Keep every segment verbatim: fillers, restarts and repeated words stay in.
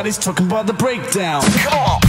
everybody's talking about the breakdown. Come on.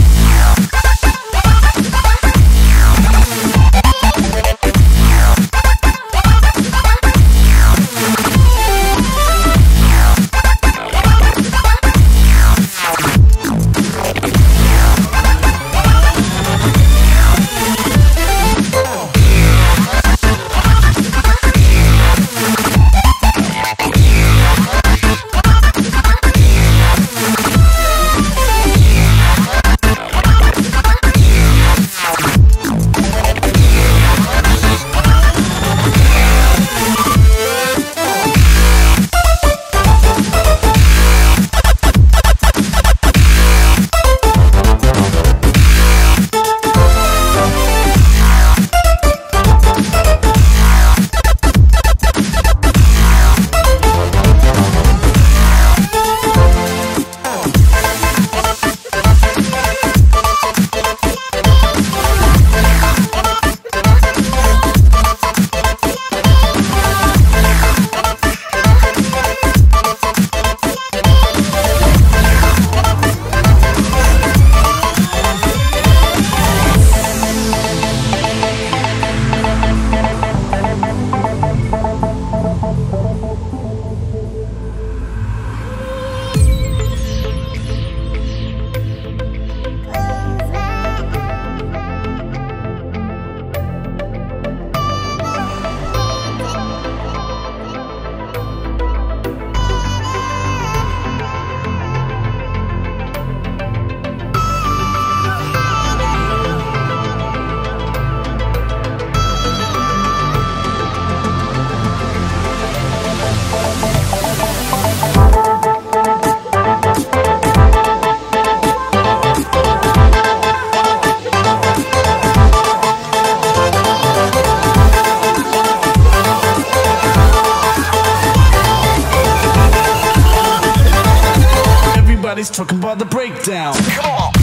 Talking about the breakdown. Come on.